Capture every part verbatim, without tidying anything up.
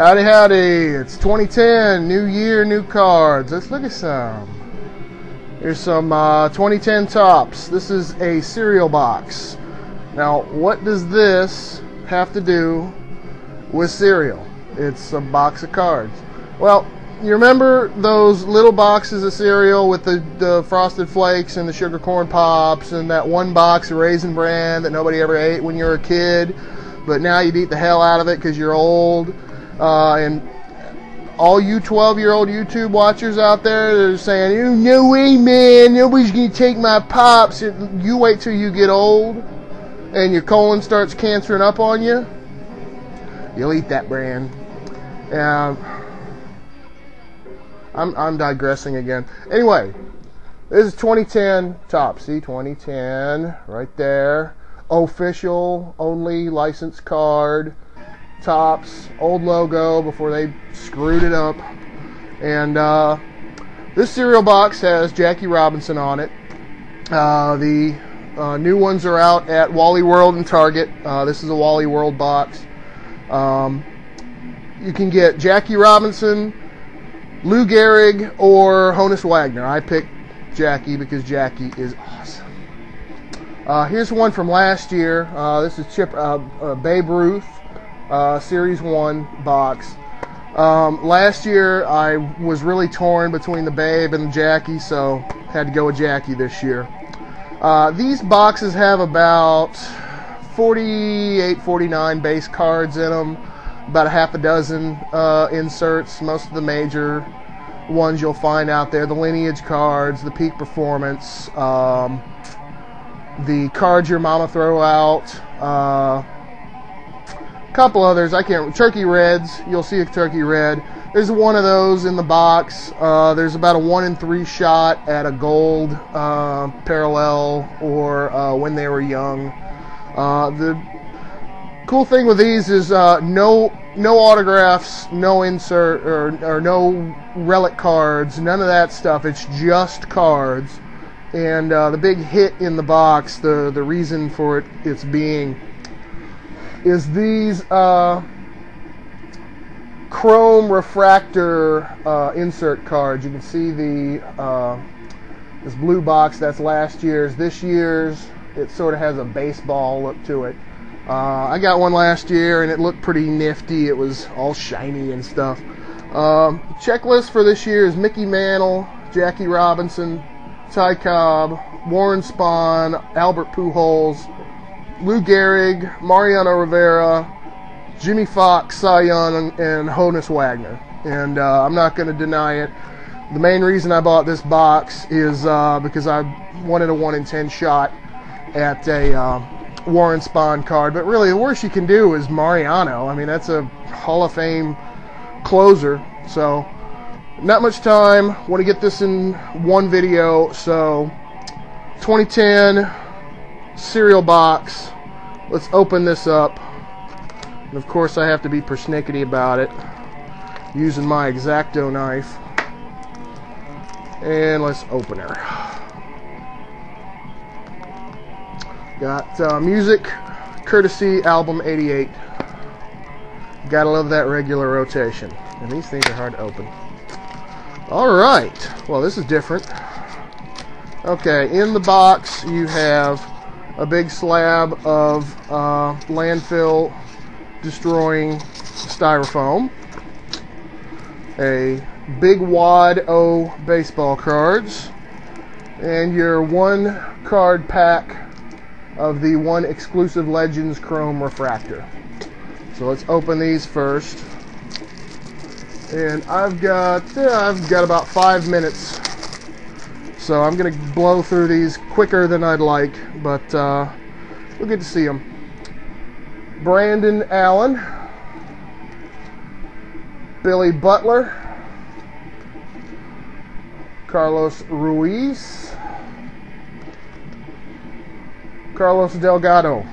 Howdy, howdy. It's twenty ten, new year, new cards. Let's look at some. Here's some uh, twenty ten Topps. This is a cereal box. Now, what does this have to do with cereal? It's a box of cards. Well, you remember those little boxes of cereal with the, the Frosted Flakes and the Sugar Corn Pops and that one box of Raisin Bran that nobody ever ate when you were a kid, but now you beat the hell out of it because you're old? Uh, and all you twelve-year-old YouTube watchers out there that are saying, oh, no way, man, nobody's going to take my Pops. You wait till you get old and your colon starts cancering up on you. You'll eat that brand. Um... I'm, I'm digressing again. Anyway, this is twenty ten Topps. See, twenty ten, right there. Official, only licensed card. Topps, old logo before they screwed it up. And uh, this cereal box has Jackie Robinson on it. Uh, the uh, new ones are out at Wally World and Target. Uh, this is a Wally World box. Um, you can get Jackie Robinson, Lou Gehrig, or Honus Wagner. I picked Jackie because Jackie is awesome. Uh, here's one from last year. Uh, this is Chip uh, uh, Babe Ruth uh, Series One box. Um, last year I was really torn between the Babe and the Jackie, so had to go with Jackie this year. Uh, these boxes have about forty-eight, forty-nine base cards in them. About a half a dozen uh, inserts, most of the major ones you'll find out there, the lineage cards, the peak performance, um, the cards your mama throw out, uh, a couple others, I can't, turkey reds, you'll see a turkey red, there's one of those in the box, uh, there's about a one in three shot at a gold uh, parallel or uh, when they were young. Uh, the cool thing with these is uh, no no autographs, no insert or, or no relic cards, none of that stuff. It's just cards. And uh, the big hit in the box, the the reason for it its being, is these uh, chrome refractor uh, insert cards. You can see the uh, this blue box. That's last year's. This year's, it sort of has a baseball look to it. Uh, I got one last year and it looked pretty nifty. It was all shiny and stuff. Um, checklist for this year is Mickey Mantle, Jackie Robinson, Ty Cobb, Warren Spahn, Albert Pujols, Lou Gehrig, Mariano Rivera, Jimmy Foxx, Cy Young, and, and Honus Wagner. And uh, I'm not going to deny it. The main reason I bought this box is uh, because I wanted a one in ten shot at a... Uh, Warren Spahn card, but really the worst you can do is Mariano. I mean, that's a Hall of Fame closer, so not much time. Want to get this in one video, so twenty ten cereal box. Let's open this up. And of course, I have to be persnickety about it using my X-Acto knife. And let's open her. Got uh, music, courtesy album eighty-eight. Gotta love that regular rotation. And these things are hard to open. All right. Well, this is different. Okay, in the box you have a big slab of uh, landfill-destroying styrofoam, a big wad O baseball cards, and your one-card pack of the one exclusive Legends Chrome Refractor. So let's open these first. And I've got yeah, I've got about five minutes. So I'm gonna blow through these quicker than I'd like, but uh, we'll get to see them. Brandon Allen, Billy Butler, Carlos Ruiz, Carlos Delgado,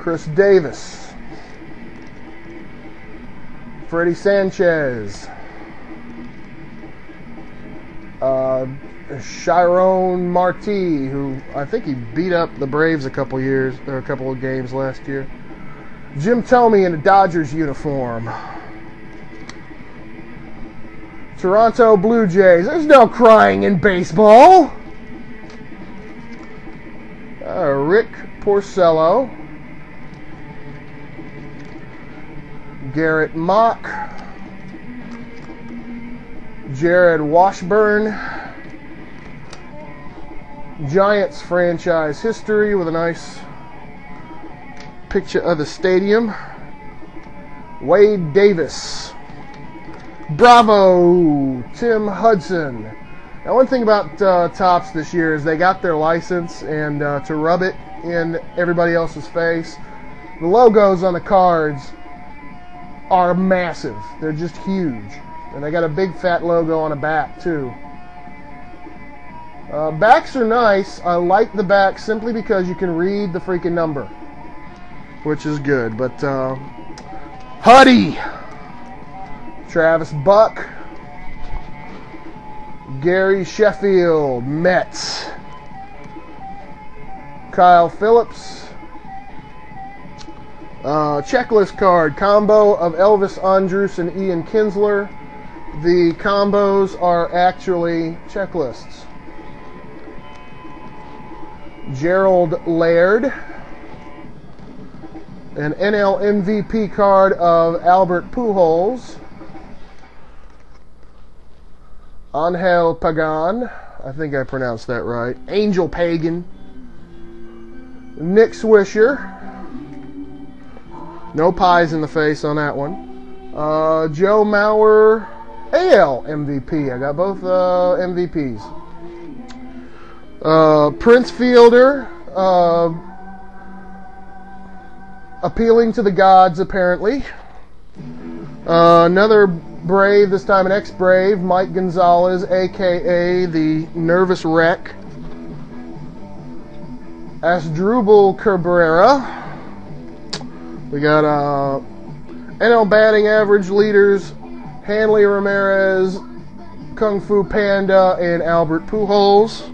Chris Davis, Freddy Sanchez, uh, Chirone Marti, who I think he beat up the Braves a couple years or a couple of games last year, Jim Tomey in a Dodgers uniform. Toronto Blue Jays. There's no crying in baseball. Uh, Rick Porcello. Garrett Mock. Jared Washburn. Giants franchise history with a nice picture of the stadium. Wade Davis. Bravo, Tim Hudson. Now, one thing about uh, Topps this year is they got their license, and uh, to rub it in everybody else's face, the logos on the cards are massive. They're just huge. And they got a big fat logo on a back, too. Uh, backs are nice. I like the back simply because you can read the freaking number, which is good. But uh, Huddy, Travis Buck, Gary Sheffield, Mets, Kyle Phillips, uh, checklist card combo of Elvis Andrus and Ian Kinsler. The combos are actually checklists. Gerald Laird, an N L M V P card of Albert Pujols, Angel Pagan, I think I pronounced that right, Angel Pagan, Nick Swisher, no pies in the face on that one, uh, Joe Mauer, A L M V P, I got both uh, M V Ps. Uh, Prince Fielder, uh, appealing to the gods, apparently. Uh, another Brave, this time an ex-Brave, Mike Gonzalez, a k a the Nervous Wreck. Asdrubal Cabrera. We got uh, N L batting average leaders, Hanley Ramirez, Kung Fu Panda, and Albert Pujols.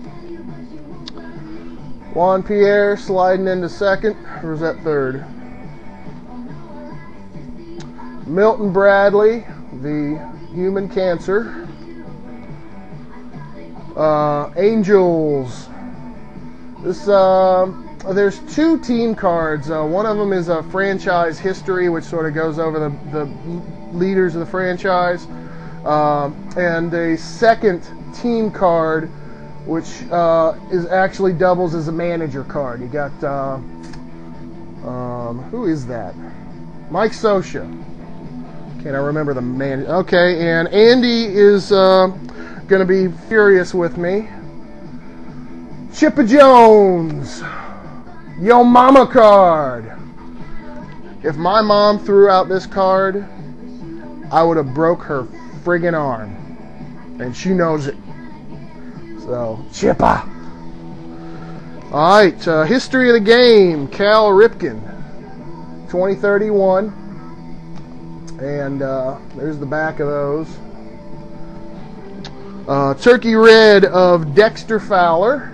Juan Pierre sliding into second, or is that third? Milton Bradley, the human cancer. Uh, Angels. This uh, there's two team cards. Uh, one of them is a franchise history, which sort of goes over the, the leaders of the franchise, uh, and a second team card, which uh, is actually doubles as a manager card. You got, uh, um, who is that? Mike Scioscia. Can't I remember the man? Okay, and Andy is uh, going to be furious with me. Chippa Jones, Yo Mama card. If my mom threw out this card, I would have broke her friggin' arm. And she knows it. So, Chippa. All right, uh, history of the game, Cal Ripken, twenty thirty-one. And uh, there's the back of those. Uh, Turkey Red of Dexter Fowler.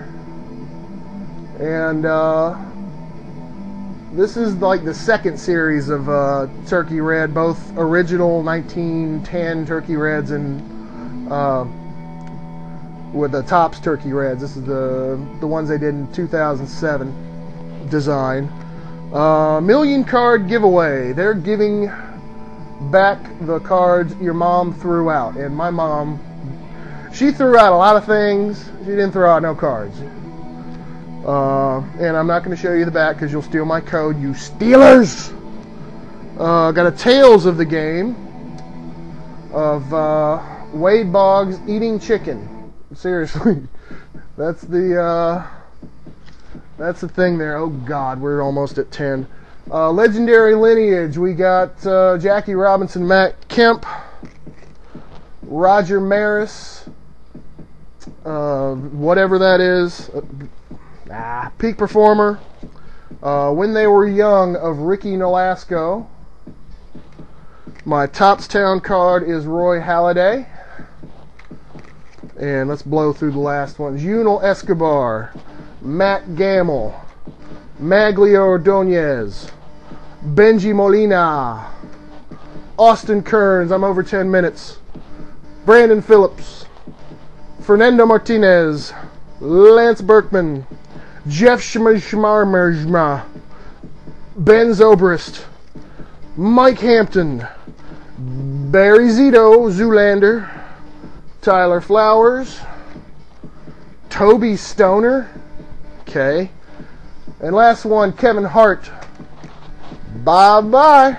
And uh, this is like the second series of uh, Turkey Red, both original nineteen ten Turkey Reds and... Uh, with the Topps Turkey Reds. This is the the ones they did in two thousand seven design. Uh, million card giveaway. They're giving back the cards your mom threw out. And my mom, she threw out a lot of things. She didn't throw out no cards. Uh, and I'm not going to show you the back because you'll steal my code, you stealers! Uh, got a Tales of the Game of uh, Wade Boggs eating chicken. Seriously, that's the uh, that's the thing there. Oh God, we're almost at ten. Uh, legendary lineage. We got uh, Jackie Robinson, Matt Kemp, Roger Maris, uh, whatever that is. Ah, peak performer. Uh, when they were young of Ricky Nolasco. My Toppstown card is Roy Halladay. And let's blow through the last ones. Junel Escobar, Matt Gamble, Maglio Ordonez, Benji Molina, Austin Kearns, I'm over ten minutes, Brandon Phillips, Fernando Martinez, Lance Berkman, Jeff Schmarmerschma, Ben Zobrist, Mike Hampton, Barry Zito, Zoolander, Tyler Flowers, Toby Stoner, okay, and last one, Kevin Hart. Bye-bye.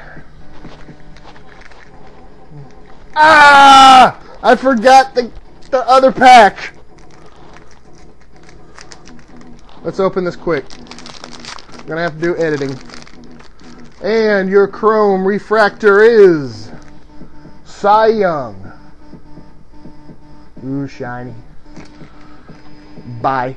Ah! I forgot the, the other pack. Let's open this quick. I'm going to have to do editing. And your Chrome Refractor is Cy Young. Ooh, shiny. Bye.